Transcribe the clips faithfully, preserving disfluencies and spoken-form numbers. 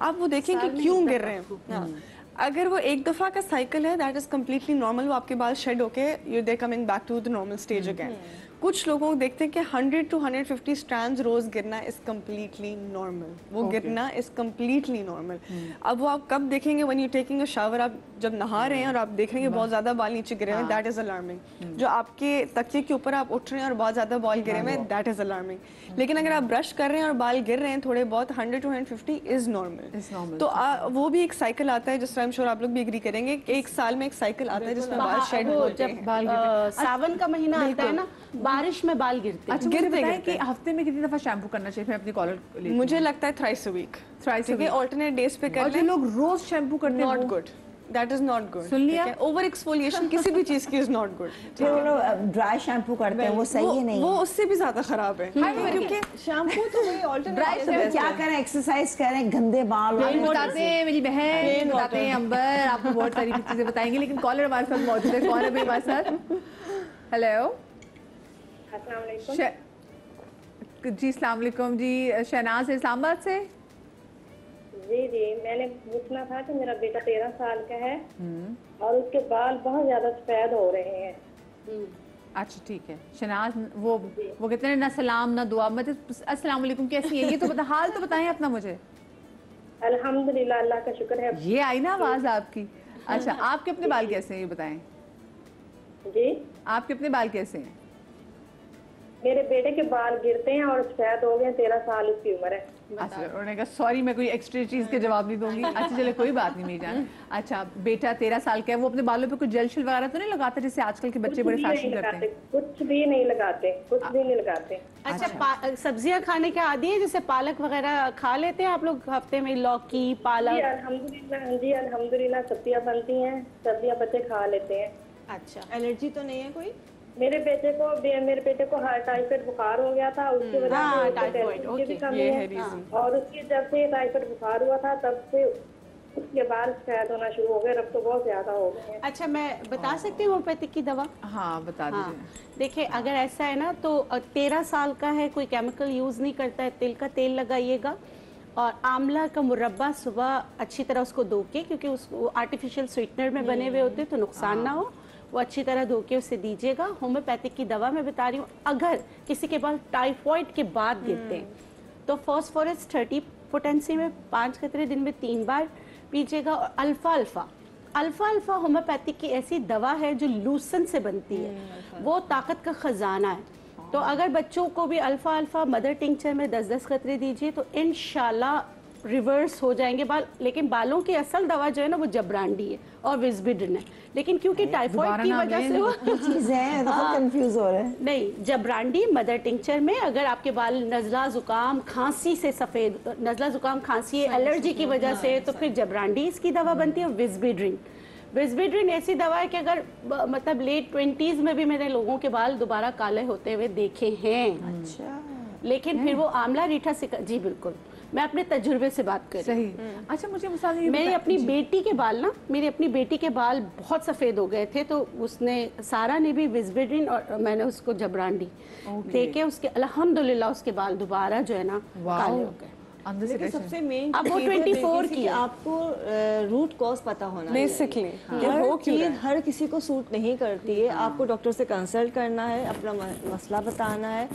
आप वो देखें कि क्यों गिर रहे हैं। अगर वो एक दफ़ा का साइकिल है दैट इज़ कम्प्लीटली नॉर्मल, वो आपके बाल शेड होके you there coming back to the normal stage again. कुछ लोगों को देखते हैं कि hundred to hundred fifty strands रोज गिरना इज कम्प्लीटली नॉर्मल, वो okay. गिरना इज कम्प्लीटली नॉर्मल। अब वो आप कब देखेंगे? When you taking a shower, आप जब नहा yeah. रहे हैं और आप देखेंगे बहुत ज्यादा बाल नीचे गिरे हुए, दैट इज अलार्मिंग। जो आपके तकिए के ऊपर आप उठ रहे हैं और बहुत ज्यादा बाल गिरे हुए, दैट इज अलार्मिंग। लेकिन अगर आप ब्रश कर रहे हैं और बाल गिर रहे हैं थोड़े बहुत, hundred to hundred fifty is normal. तो आ, वो भी एक साइकिल आता है, जिस आई एम श्योर आप लोग भी एग्री करेंगे। एक साल में एक साइकिल आता है जिसमें बाल शेड होते हैं। सावन का महीना आता है ना, बारिश में बाल गिरते हैं। अच्छा, गिरते हैं कि हफ्ते में कितनी दफा शैम्पू करना चाहिए? मैं अपनी कॉलर मुझे लगता है thrice a week, thrice a week alternate days पे कर लें। लोग रोज शैम्पू करते हैं, not good, that is not good. सुन लिया, ओवर एक्सफोलिएशन किसी भी चीज की is not good. Dry shampoo करते हैं, वो सही है नहीं, वो उससे भी ज्यादा खराब है। क्योंकि शैम्पू तो वही ऑल्टरनेट है। क्या करें? एक्सरसाइज करें, गंदे बाल बताते हैं मेरी बहन, बताते हैं अंबर, आपको बहुत सारी चीजें बताएंगे। लेकिन कॉलर हमारे साथ मौजूद है। कॉलर भी हमारे साथ, हेलो जी, अस्सलाम वालेकुम जी। शहनाज इस्लामाबाद से। जी जी, मैंने पूछना था कि मेरा बेटा तेरह साल का है और उसके बाल बहुत ज़्यादा सफेद हो रहे हैं। अच्छा ठीक है शहनाज, वो वो कहते हैं ना सलाम ना दुआ, मतलब अस्सलाम वालेकुम कैसी है, ये तो बता, हाल तो बताएं अपना मुझे। अल्हम्दुलिल्लाह, अल्लाह का शुक्र है। ये आई ना आवाज़ आपकी। अच्छा, आपके अपने बाल कैसे हैं ये बताएं जी? आपके अपने बाल कैसे हैं? मेरे बेटे के बाल गिरते हैं और शायद हो गए, तेरह साल उसकी उम्र है। अच्छा, उन्होंने कहा सॉरी मैं कोई एक्स्ट्रा चीज के जवाब नहीं दूंगी। अच्छा चलो कोई बात नहीं मेरी जान। अच्छा, बेटा तेरह साल का है, वो अपने बालों पे कुछ जेल शेल वगैरह तो नहीं लगाता जैसे आजकल के बच्चे बड़े फैशन करते हैं? कुछ भी नहीं लगाते, कुछ भी नहीं लगाते। अच्छा, सब्जियाँ खाने के आदी है जैसे पालक वगैरह खा लेते हैं आप लोग हफ्ते में? लौकी, पालक। अल्हम्दुलिल्लाह जी, अल्हम्दुलिल्लाह सब्जियाँ बनती हैं, सब्जियाँ बच्चे खा लेते हैं। अच्छा, एलर्जी तो नहीं है कोई? मेरे बेटे को मेरे बेटे को हर टाइफाइड बुखार हो गया था, उसकी वजह से, और उसकी जब से टाइफाइड बुखार हुआ था तब से उसके बाल सफेद होना शुरू हो गए, रब तो बहुत ज्यादा हो गए। अच्छा, मैं बता सकती हूँ होम्योपैथिक की दवा? हाँ बता दीजिए। देखिए, अगर ऐसा है ना तो तेरह साल का है, कोई केमिकल यूज नहीं करता है, तिल का तेल लगाइएगा और आंवला का मुरब्बा सुबह अच्छी तरह उसको धो के, क्योंकि उसको आर्टिफिशियल स्वीटनर में बने हुए होते हैं तो नुकसान ना हो, वो अच्छी तरह धो के उसे दीजिएगा। होम्योपैथिक की दवा मैं बता रही हूँ। अगर किसी के बाल टाइफॉइड के बाद गिरते हैं तो फॉस्फोरस थर्टी पोटेंसी में पाँच कतरे दिन में तीन बार पीजिएगा। और alpha alpha alpha alpha homeopathic की ऐसी दवा है जो लूसन से बनती है, वो ताकत का ख़जाना है। तो अगर बच्चों को भी अल्फा अल्फा मदर टिंचर में दस दस कतरे दीजिए तो इंशाल्लाह रिवर्स हो जाएंगे बाल। लेकिन बालों की असल दवा जो है ना वो जबरांडी है और विस्बिडन है, लेकिन क्योंकि टाइफाइड की वजह से वो चीज़ें कंफ्यूज हो रहे हैं। नहीं, जबरांडी मदर टिंचर में अगर आपके बाल नज़ला जुकाम खांसी से सफ़ेद, नज़ला जुकाम खांसी एलर्जी की वजह से, तो फिर जबरांडी इसकी दवा बनती है। और विस्बिडन विस्बिडन ऐसी दवा है कि अगर मतलब लेट ट्वेंटीज़ में भी मैंने लोगों के बाल दोबारा काले होते हुए देखे हैं। अच्छा, लेकिन फिर वो आंवला रीठा सिका जी, बिल्कुल मैं अपने तजुर्बे से बात कर रही हूँ। अच्छा, मुझे मेरी अपनी बेटी के बाल ना मेरी अपनी बेटी के बाल बहुत सफ़ेद हो गए थे, तो उसने सारा ने भी विस्बिडन और मैंने उसको जबरांडी देके उसके अल्हम्दुलिल्लाह उसके बाल दोबारा जो है ना काले हो गए। सबसे मेन अब वो चौबीस की आपको रूट कॉज पता होना बेसिकली। हर चीज हर किसी को सूट नहीं करती है, आपको डॉक्टर से कंसल्ट करना है, अपना मसला बताना है,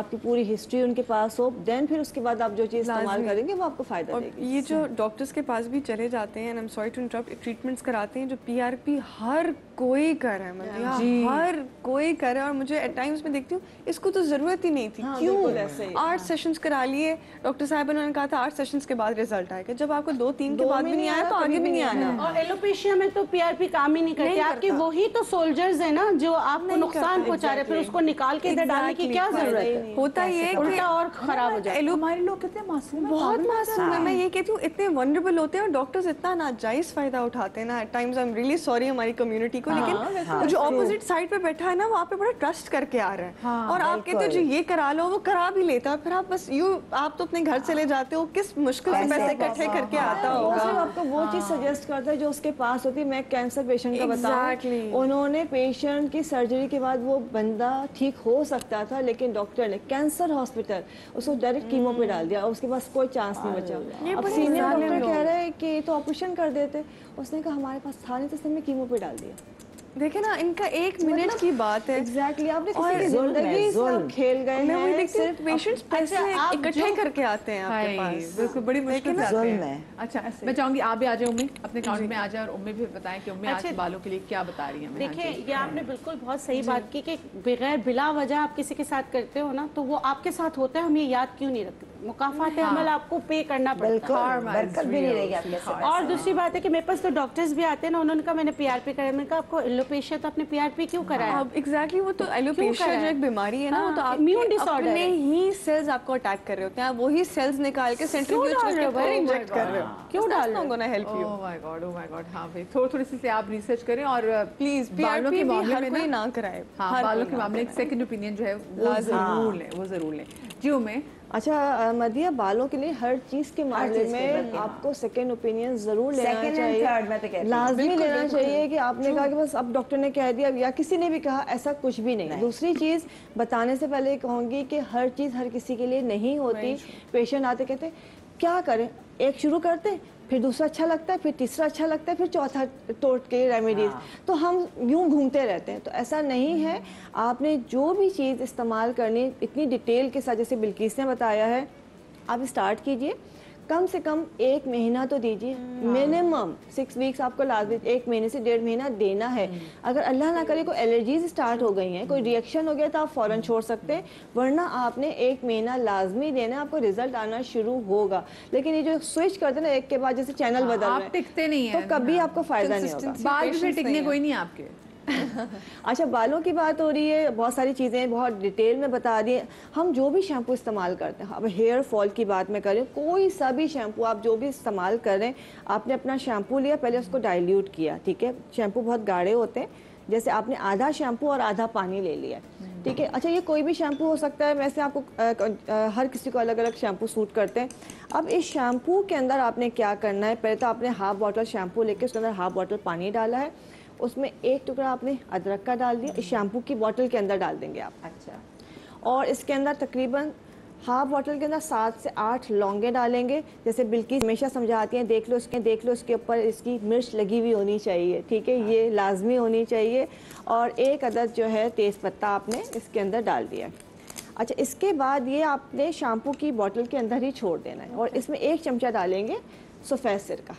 आपकी पूरी हिस्ट्री उनके पास हो, देन फिर उसके बाद आप जो चीज़ इस्तेमाल करेंगे वो आपको फ़ायदा देगी। ये जो डॉक्टर्स के पास भी चले जाते हैं, and I am sorry to interrupt, treatments कराते हैं जो पी आर पी हर कोई कर रहा है, मतलब हर कोई कर रहा है। और मुझे एट टाइम्स में देखती हूँ इसको तो ज़रूरत ही नहीं थी, क्यों आठ सेशंस करा लिए डॉक्टर साहब, उन्होंने कहा था आठ सेशंस के बाद रिजल्ट आएगा। जब आपको दो तीन के बाद भी नहीं आया तो आगे भी नहीं आना। और एलोपेशिया में तो पी आर पी काम ही नहीं करती, आपके वही तो सोल्जर्स है ना जो आपको नुकसान पहुँचा रहे, फिर उसको निकाल के इधर डालने की क्या ज़रूरत है? होता ये और खराब हो जाए। हमारे लोग कितने मासूम, बहुत मासूम है, मैं ये कहती हूँ इतने वनरेबल होते हैं और डॉक्टर्स इतना नाजायज फायदा उठाते हैं ना at times. I am really sorry हमारी कम्युनिटी को, लेकिन जो ऑपोजिट साइड पे बैठा है ना वो आप पे बड़ा ट्रस्ट करके आ रहा है और आप कहते हो जो ये करा लो वो करा भी लेता है, फिर आप बस यू आप तो अपने घर चले जाते जाते हो, किस मुश्किल से पैसे इकट्ठे करके आता होगा। आपको वो चीज सजेस्ट करता है जो उसके पास होती है। मैं कैंसर पेशेंट का बताऊं, उन्होंने पेशेंट की सर्जरी के बाद वो बंदा ठीक हो सकता था, लेकिन डॉक्टर ने कैंसर हॉस्पिटल उसको डायरेक्ट कीमो पे डाल दिया और उसके पास कोई चांस नहीं बचा। अब सीनियर डॉक्टर कह रहे हैं कि तो ऑपरेशन कर देते, उसने कहा हमारे पास था नहीं तो उसने कीमो पे डाल दिया। देखे ना, इनका एक मिनट की बात है। एग्जैक्टली exactly, आपने जिंदगी सब खेल गए हैं, सिर्फ पेशेंट्स पैसे इकट्ठे करके आते हैं आपके पास, बिल्कुल बड़ी मुश्किल है। अच्छा, मैं चाहूंगी आप भी आ जाए, उम्मीद अपने काउंट में आ जाए और उम्मीद भी बताएं कि उम्मीद आज बालों के लिए क्या बता रही है। देखिए, ये आपने बिल्कुल बहुत सही बात की कि बगैर बिला वजह आप किसी के साथ करते हो ना तो वो आपके साथ होता है, हम ये याद क्यों नहीं रखते। मुकाफात अमल आपको पे करना पड़ता है। और दूसरी बात है कि मेरे पास तो डॉक्टर्स भी आते हैं ना, उन्होंने कहा मैंने पी आर पी कराया, मैंने कहा आपको एलोपेशिया तो आपने पीआरपी क्यों कराया? अब एग्जैक्टली वो तो एलोपेशिया जो एक बीमारी है ना, वो तो इम्यून डिसऑर्डर है, ही सेल्स आपको अटैक कर रहे होते हैं, वही सेल्स निकाल के सेंट्रीफ्यूज में इंजेक्ट कर रहे हो, क्यों डाल रहे हो? Gonna help you. Oh my God, oh my God. हां भाई, थोड़ी थोड़ी सी आप रिसर्च करें और प्लीज बालों के मामले में ना कराएं। हां, बालों के मामले में एक सेकंड ओपिनियन जो है वो जरूर लें, वो जरूर लें। जी उमे, अच्छा मदिया, बालों के लिए हर चीज के मामले में आपको सेकंड ओपिनियन जरूर लेना चाहिए, लाजमी लेना चाहिए। कि आपने कहा कि बस अब डॉक्टर ने कह दिया या किसी ने भी कहा, ऐसा कुछ भी नहीं। दूसरी चीज बताने से पहले कहूँगी कि हर चीज हर किसी के लिए नहीं होती। पेशेंट आते कहते क्या करें, एक शुरू करते फिर दूसरा अच्छा लगता है, फिर तीसरा अच्छा लगता है, फिर चौथा तोड़ के रेमेडीज, तो हम यूं घूमते रहते हैं। तो ऐसा नहीं है, आपने जो भी चीज़ इस्तेमाल करनी इतनी डिटेल के साथ जैसे बिल्किस ने बताया है, आप स्टार्ट कीजिए, कम से कम एक महीना तो दीजिए, मिनिमम सिक्स वीक्स आपको लाजमी, एक महीने से डेढ़ महीना देना है। अगर अल्लाह ना करे कोई एलर्जीज स्टार्ट हो गई हैं, कोई रिएक्शन हो गया तो आप फ़ौरन छोड़ सकते हैं, वरना आपने एक महीना लाजमी देना, आपको रिजल्ट आना शुरू होगा। लेकिन ये जो स्विच करते ना एक के बाद, जैसे चैनल बदल टिकते नहीं है तो कभी आपको फ़ायदा नहीं होगा, बाद में टिकने कोई नहीं आपके। अच्छा, बालों की बात हो रही है, बहुत सारी चीज़ें बहुत डिटेल में बता दी। हम जो भी शैम्पू इस्तेमाल करते हैं, अब हेयर फॉल की बात मैं करें, कोई सा भी शैम्पू आप जो भी इस्तेमाल करें, आपने अपना शैम्पू लिया, पहले उसको डाइल्यूट किया, ठीक है, शैम्पू बहुत गाढ़े होते हैं, जैसे आपने आधा शैम्पू और आधा पानी ले लिया, ठीक है। अच्छा, ये कोई भी शैम्पू हो सकता है, वैसे आपको आ, आ, हर किसी को अलग अलग शैम्पू सूट करते हैं। अब इस शैम्पू के अंदर आपने क्या करना है, पहले तो आपने हाफ बॉटल शैम्पू लेके उसके अंदर हाफ बॉटल पानी डाला है, उसमें एक टुकड़ा आपने अदरक का डाल दिया, इस शैम्पू की बोतल के अंदर डाल देंगे आप। अच्छा, और इसके अंदर तकरीबन हाफ बोतल के अंदर सात से आठ लौंगे डालेंगे, जैसे बिल्किस हमेशा समझाती हैं, देख लो इसके देख लो इसके ऊपर इसकी मिर्च लगी हुई होनी चाहिए, ठीक है, ये लाजमी होनी चाहिए। और एक अदद जो है तेज़पत्ता आपने इसके अंदर डाल दिया। अच्छा, इसके बाद ये आपने शैम्पू की बोतल के अंदर ही छोड़ देना है, और इसमें एक चमचा डालेंगे सफ़ेद सिरका।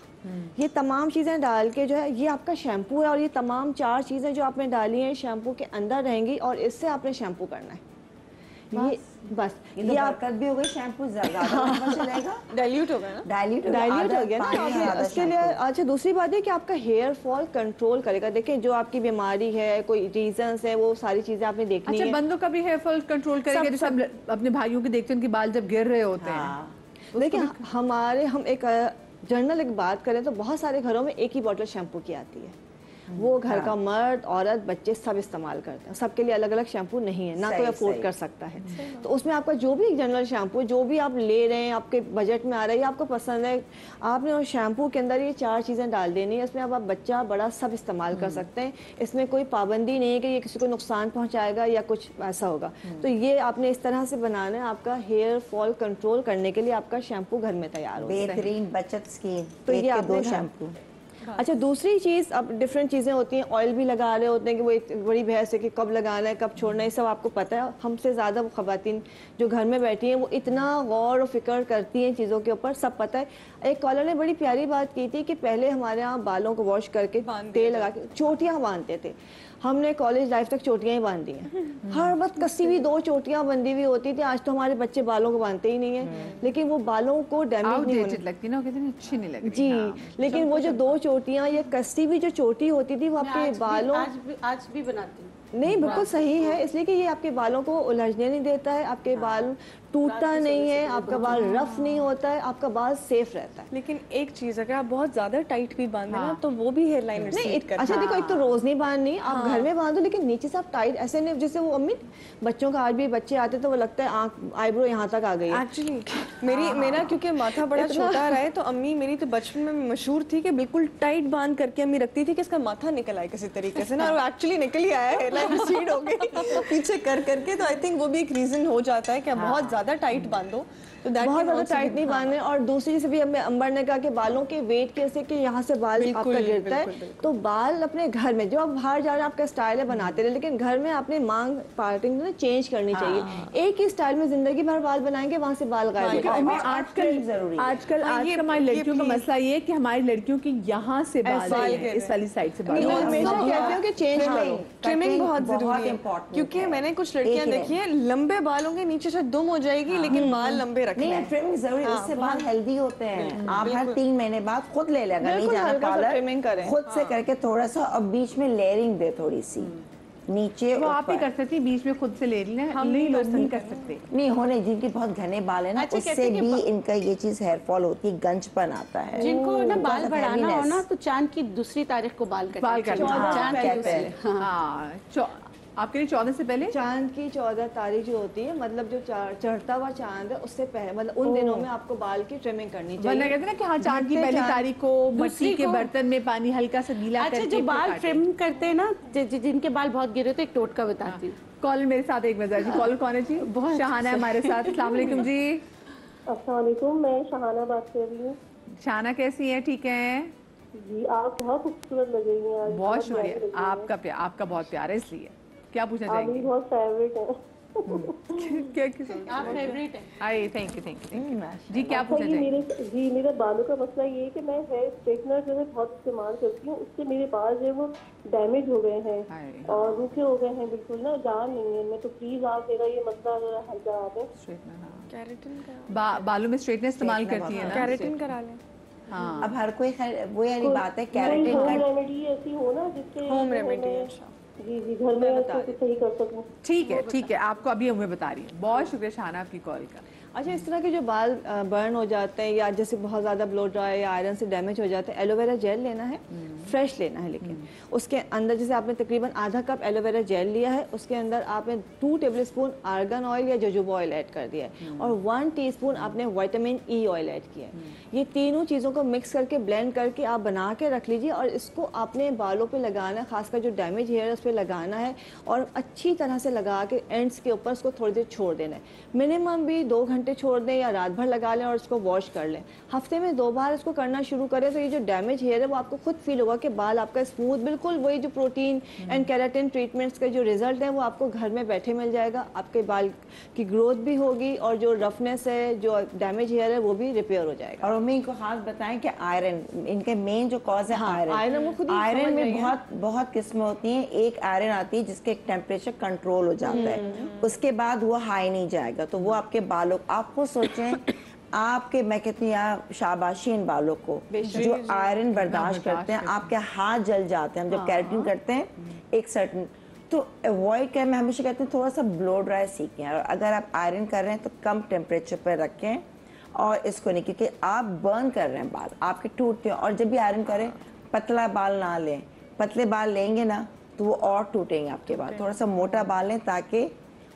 ये तमाम चीज़ें डाल के जो है, ये आपका शैम्पू है, और ये तमाम चार चीज़ें जो आपने डाली हैं शैम्पू के अंदर रहेंगी, और इससे आपने शैम्पू करना है। ये बस ये, ये आप भी हो गई, शैम्पू ज़्यादा चलेगा, डाइल्यूट होगा ना, डाइल्यूट डाइल्यूट हो गया ना उसके लिए। अच्छा, दूसरी बात है कि आपका हेयर फॉल कंट्रोल करेगा। देखें, जो आपकी बीमारी है, कोई रीजंस है, वो सारी चीजें आपने देखनी है। बंदों का भी हेयर फॉल कंट्रोल करेगा, जैसे हम अपने भाइयों के देखते हैं, उनके बाल जब गिर रहे होते हैं। देखिए, हमारे हम एक जनरल एक बात करें तो बहुत सारे घरों में एक ही बोतल शैम्पू की आती है, वो घर का मर्द औरत बच्चे सब इस्तेमाल करते हैं, सबके लिए अलग अलग शैम्पू नहीं है ना, कोई अफोर्ड कर सकता है। तो उसमें आपका जो भी जनरल शैम्पू जो भी आप ले रहे हैं, आपके बजट में आ रहा है, आपको पसंद है, आपने उस शैम्पू के अंदर ये चार चीज़ें डाल देनी है। इसमें आप, आप बच्चा बड़ा सब इस्तेमाल कर सकते हैं, इसमें कोई पाबंदी नहीं है कि ये किसी को नुकसान पहुँचाएगा या कुछ ऐसा होगा। तो ये आपने इस तरह से बनाना है, आपका हेयर फॉल कंट्रोल करने के लिए आपका शैम्पू घर में तैयार हो। बेहतरीन बचत स्कीम, तो ये आप दो शैम्पू। अच्छा, दूसरी चीज़, अब डिफरेंट चीज़ें होती हैं, ऑयल भी लगा रहे होते हैं कि वो एक बड़ी बहस है कि कब लगाना है कब छोड़ना है, ये सब आपको पता है। हमसे ज़्यादा वो ख़वातीन जो घर में बैठी हैं, वो इतना गौर और फिक्र करती हैं चीज़ों के ऊपर, सब पता है। एक कॉलर ने बड़ी प्यारी बात की थी कि पहले हमारे यहाँ बालों को वॉश करके तेल लगा के चोटियाँ बांधते थे, हमने कॉलेज लाइफ तक चोटियाँ ही बांधी हैं, हर वक्त कसी हुई दो चोटियाँ बंधी हुई होती थी। आज तो हमारे बच्चे बालों को बांधते ही नहीं है, लेकिन वो बालों को डैमेज नहीं होने लगती ना, कितनी अच्छी नहीं लगती जी। लेकिन वो जो दो चोटियाँ या कसी भी जो चोटी होती थी, वो आपके बालों आज भी, आज भी बनाती नहीं, बिल्कुल सही है, इसलिए कि ये आपके बालों को उलझने नहीं देता है, आपके बाल टूटता नहीं है, आपका बाल रफ नहीं होता है, आपका बाल सेफ रहता है। लेकिन एक चीज, अगर आप बहुत ज्यादा टाइट भी बांध हाँ। तो वो भी हेयर लाइन करता है। अच्छा देखो, एक तो रोज नहीं बांधनी, आप घर में बांधो, लेकिन नीचे से आप टाइट ऐसे नहीं, जैसे वो अम्मी बच्चों का आज भी बच्चे आते तो वो लगता है आंख आईब्रो यहाँ तक आ गई। एक्चुअली मेरी मेरा क्योंकि माथा बड़ा छोटा रहा है, तो अम्मी मेरी तो बचपन में मशहूर थी कि बिल्कुल टाइट बांध करके अम्मी रखती थी कि इसका माथा निकल आए किसी तरीके से ना, और एक्चुअली निकल ही आया, हेयर लाइन recede हो गई पीछे कर करके। तो आई थिंक वो भी एक रीजन हो जाता है कि बहुत ज़्यादा टाइट बांधो तो बहुत ज़्यादा टाइट नहीं बांधने। और दूसरी जैसे भी हमें अंबर ने कहा कि बालों के वेट कैसे कि यहाँ से बाल आपका गिरता है, तो बाल अपने घर में जो आप बाहर जा रहे हैं आपका स्टाइल है बनाते रहे, लेकिन घर में आपने मांग पार्टिंग चेंज करनी चाहिए। एक ही स्टाइल में जिंदगी भर बाल बनाएंगे, वहाँ से बाल गायब। आजकल जरूरी आजकल आजकल हमारी लड़कियों का मसला ये है कि हमारी लड़कियों की यहाँ से बाल इस वाली साइड से बाल ट्रिमिंग बहुत जरूरी है, क्योंकि मैंने कुछ लड़कियां देखी है लंबे बालों के नीचे से दुम हो जाएगी लेकिन बाल लंबे नहीं, ट्रिमिंग जरूरी है, इससे बाल हेल्दी होते हैं। आप हर तीन महीने बाद खुद ले लेगा, नहीं जाना पार्लर, ट्रिमिंग करें खुद से करके थोड़ा सा, और बीच में लेयरिंग दे थोड़ी सी नीचे। वो आप ही कर सकती, बीच में खुद से ले लें, हम नहीं लोग नहीं कर सकते। नहीं होने, जिनके बहुत घने बाल है ना उससे भी इनका ये चीज हेयर फॉल होती है, गंजपन आता है। जिनको ना बाल बढ़ाना हो ना तो चांद की दूसरी तारीख को बाल कटवाना। आपके लिए चौदह से पहले, चांद की चौदह तारीख जो होती है, मतलब जो चढ़ता हुआ चांद है उससे पहले, मतलब उन दिनों में आपको बाल की ट्रिमिंग करनी चाहिए। कहते हैं ना कि हाँ, चांद की पहली तारीख को मिट्टी के बर्तन में पानी हल्का सा गीला करके। अच्छा, जो बाल ट्रिम करते हैं ना, जिनके बाल बहुत गिरे होते हैं, एक टोटका बताती हूँ। कॉल मेरे साथ एक मजा जी, कॉल कौन है जी? बहुत शहाना है हमारे साथ। अस्सलाम वालेकुम जी। अस्सलाम वालेकुम, मैं शहाना बात कर रही हूँ। शहाना कैसी है? ठीक है जी। आप बहुत खूबसूरत लग रही हैं। बहुत शुक्रिया आपका, आपका बहुत प्यार है इसलिए। क्या पूछना चाहेंगे? बहुत फेवरेट है। क्या आप फेवरेट है? I thank you thank you जी। क्या पूछना चाहेंगे जी? मेरे बालों का मसला ये है कि मैं हेयर स्ट्रेटनर जो है बहुत इस्तेमाल करती हूँ, उससे मेरे बाल जो है वो डैमेज हो गए हैं और रूखे हो गए हैं, बिल्कुल ना जान नहीं है इनमें। तो प्लीज आप मेरा ये मसला जरा हल करा दें। स्ट्रेटनर, कैरेटिन करा, बालों में स्ट्रेटनर इस्तेमाल करती है ना, कैरेटिन करा लें। हाँ, अब हर कोई वो यानी बात है, कैरेटिन होम रेमेडी ऐसी हो ना जिससे होम रेमेडी जी जी घर में सही कर सकूं। ठीक है ठीक है, आपको अभी हमें बता रही है। बहुत शुक्रिया शाना आपकी कॉल का। अच्छा, इस तरह के जो बाल बर्न हो जाते हैं या जैसे बहुत ज़्यादा ब्लो ड्राई या आयरन से डैमेज हो जाते हैं, एलोवेरा जेल लेना है, फ्रेश लेना है, लेकिन उसके अंदर जैसे आपने तकरीबन आधा कप एलोवेरा जेल लिया है, उसके अंदर आपने टू टेबलस्पून आर्गन ऑयल या जोजोबा ऑयल ऐड कर दिया है और वन टीस्पून आपने विटामिन ई ऑयल ऐड किया है। ये तीनों चीज़ों को मिक्स करके ब्लेंड करके आप बना के रख लीजिए और इसको आपने बालों पर लगाना, खासकर जो डैमेज हेयर है उस पर लगाना है और अच्छी तरह से लगा के एंड्स के ऊपर उसको थोड़ी देर छोड़ देना है। मिनिमम भी दो घंटे छोड़ दें या रात भर लगा लें और इसको वॉश कर लें। हफ्ते में दो बार इसको करना शुरू करें तो ये जो डैमेज हेयर है वो आपको खुद फील होगा कि बाल आपका स्मूथ, बिल्कुल वही जो प्रोटीन एंड केराटिन ट्रीटमेंट्स के जो रिजल्ट हैं वो आपको घर में बैठे मिल जाएगा। आपके बाल की ग्रोथ भी होगी और जो रफनेस है, जो डैमेज हेयर है वो भी रिपेयर हो जाएगा। और मम्मी इनको खास बताएं कि आयरन, इनके मेन जो कॉज है आयरन। आयरन वो खुद आयरन में बहुत बहुत किस्में होती हैं। एक आयरन आती है जिसके टेम्परेचर कंट्रोल हो जाता है, उसके बाद वो हाई नहीं जाएगा, तो वो आपके बालों, आप खुद सोचें आपके, मैं कहती हूँ शाबाशी इन बालों को जो आयरन बर्दाश्त करते हैं। आपके हाथ जल जाते हैं, हम जब कैरेटिन करते हैं एक सर्टन, तो अवॉइड करें। मैं हमेशा कहती हूँ थोड़ा सा ब्लो ड्राई सीखें और अगर आप आयरन कर रहे हैं तो कम टेम्परेचर पर रखें और इसको नहीं, क्योंकि आप बर्न कर रहे हैं बाल, आपके टूटते हैं। और जब भी आयरन करें पतला बाल ना लें, पतले बाल लेंगे ना तो वो और टूटेंगे आपके बाल। थोड़ा सा मोटा बाल लें ताकि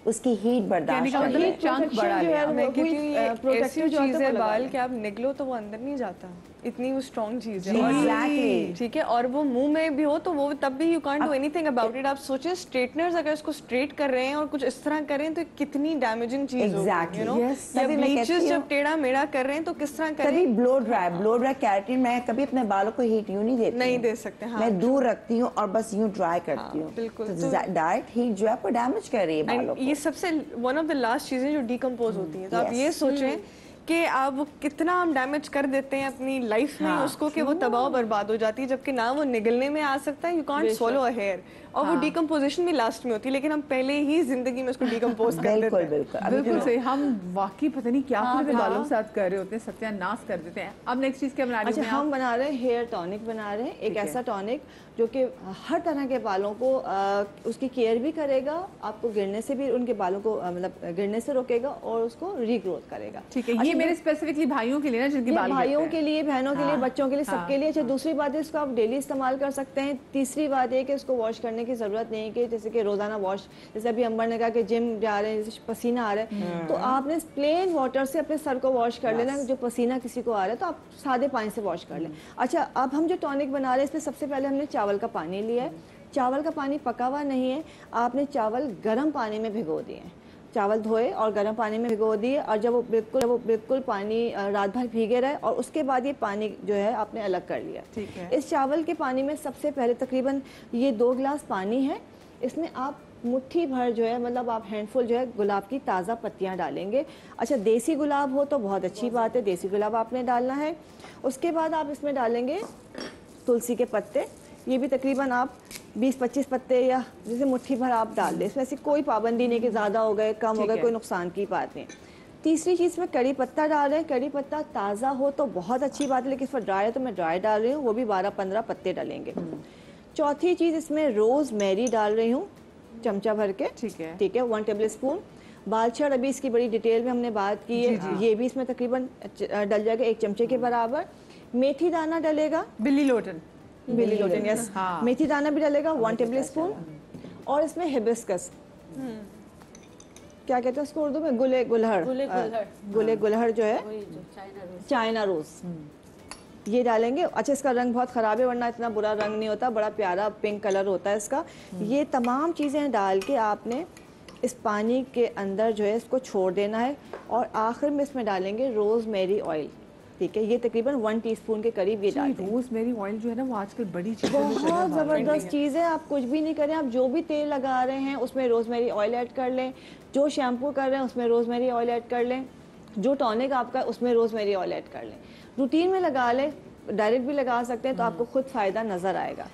उसकी हीट बर्दाश्त कर ले। चंक बड़ा लिया, मैं कहती ऐसी चीज है बाल कि आप निकलो तो वो अंदर नहीं जाता, इतनी वो स्ट्रॉन्ग चीज है। एग्जैक्टली, ठीक है। और वो मुंह में भी हो तो वो तब भी you can't do anything about it. आप सोचें स्ट्रेटनर्स अगर इसको स्ट्रेट कर रहे हैं और कुछ इस तरह करें तो कितनी डैमेजिंग चीज होगी, यू नो। जब ब्लीचर्स जब टेढ़ा मेढ़ा कर रहे हैं तो किस तरह करें। कभी blow dry blow dry keratin मैं कभी अपने बालों को हीट यूं नहीं देती, नहीं दे सकते, मैं दूर रखती हूँ और बस यूं ड्राई करती हूँ। बिल्कुल, डायरेक्ट हीट जो है आपको डैमेज कर रही है बालों को। सबसे वन ऑफ द लास्ट चीजें जो डीकम्पोज होती हैं, तो आप ये सोचें कि आप कितना हम डैमेज कर देते हैं अपनी लाइफ में हाँ, उसको कि वो तबाह बर्बाद हो जाती है, जबकि ना वो निगलने में आ सकता है, यू कांट सॉलो अ हेयर, और हाँ, वो डिकम्पोजिशन भी लास्ट में होती है, लेकिन हम पहले ही जिंदगी में उसको डिकम्पोज कर देते हैं। बिल्कुल बिल्कुल सही, हम वाकई पता नहीं क्या अपने बालों के साथ कर रहे होते हैं, सत्यानाश कर देते हैं। अब नेक्स्ट चीज़ क्या बना रहे हैं? हम बना रहे हैं हेयर टॉनिक, बना रहे हैं एक ऐसा टॉनिक जो कि हर तरह के बालों को उसकी केयर भी करेगा, आपको गिरने से भी उनके बालों को मतलब गिरने से रोकेगा और उसको रीग्रोथ करेगा। ठीक है, ये मेरे स्पेसिफिकली भाइयों के लिए ना, जिनके बाल भाइयों के लिए, बहनों के लिए, बच्चों के लिए, सबके लिए। अच्छा, दूसरी बात है इसको आप डेली इस्तेमाल कर सकते हैं। तीसरी बात है कि उसको वॉश करने की जरूरत नहीं है कि जैसे कि रोजाना वॉश, जैसे अभी अंबर ने कहा कि जिम जा रहे हैं, पसीना आ रहा है, तो आपने प्लेन वाटर से अपने सर को वॉश कर लेना, जो पसीना किसी को आ रहा है तो आप सादे पानी से वॉश कर लें। अच्छा, अब हम जो टॉनिक बना रहे हैं इसमें सबसे पहले हमने चावल का पानी लिया है। चावल का पानी पका हुआ नहीं है, आपने चावल गर्म पानी में भिगो दिए हैं, चावल धोए और गर्म पानी में भिगो दिए, और जब वो बिल्कुल जब वो बिल्कुल पानी रात भर भीगे रहे, और उसके बाद ये पानी जो है आपने अलग कर लिया। ठीक है, इस चावल के पानी में सबसे पहले तकरीबन ये दो गिलास पानी है, इसमें आप मुट्ठी भर जो है मतलब आप हैंडफुल जो है गुलाब की ताज़ा पत्तियां डालेंगे। अच्छा, देसी गुलाब हो तो बहुत अच्छी बात है, देसी गुलाब आपने डालना है। उसके बाद आप इसमें डालेंगे तुलसी के पत्ते, ये भी तकरीबन आप बीस पच्चीस पत्ते या जैसे मुट्ठी भर आप डाल दें, इसमें ऐसी कोई पाबंदी नहीं कि ज़्यादा हो गए कम हो गए, कोई नुकसान की बात नहीं। तीसरी चीज़ में कड़ी पत्ता डाल रहे हैं, कड़ी पत्ता ताज़ा हो तो बहुत अच्छी बात है, लेकिन इस पर ड्राई है तो मैं ड्राई डाल रही हूँ, वो भी बारह पंद्रह पत्ते डालेंगे। चौथी चीज़ इसमें रोज़ मैरी डाल रही हूँ चमचा भर के। ठीक है, ठीक है, वन टेबल स्पून। बालछड़ अभी इसकी बड़ी डिटेल में हमने बात की है, ये भी इसमें तकरीबन डल जाएगा एक चमचे के बराबर। मेथी दाना डलेगा, बिल्ली लोटन बिली लोटन यस, मेथी दाना भी डालेगा वन टेबल स्पून, और इसमें हिबिस्कस, क्या कहते हैं उसको उर्दू में, गुले गुलहड़, गुले गुलहड़ गुले गुलहड़ जो है चाइना रोज, ये डालेंगे। अच्छा, इसका रंग बहुत ख़राब है वरना इतना बुरा रंग नहीं होता, बड़ा प्यारा पिंक कलर होता है इसका। ये तमाम चीज़ें डाल के आपने इस पानी के अंदर जो है इसको छोड़ देना है, और आखिर में इसमें डालेंगे रोज़मेरी ऑयल। ठीक है, ये तकरीबन वन टीस्पून के करीब ये डालते हैं। रोज़मेरी ऑयल जो है ना वो आजकल बड़ी चीज़ है, बहुत ज़बरदस्त चीज़ है, आप कुछ भी नहीं करें, आप जो भी तेल लगा रहे हैं उसमें रोज़मेरी ऑयल ऐड कर लें, जो शैम्पू कर रहे हैं उसमें रोज़मेरी ऑयल ऐड कर लें, जो टॉनिक आपका उसमें रोज़मेरी ऑयल ऐड कर लें, रूटीन में लगा लें, डायरेक्ट भी लगा सकते हैं, तो आपको खुद फ़ायदा नज़र आएगा।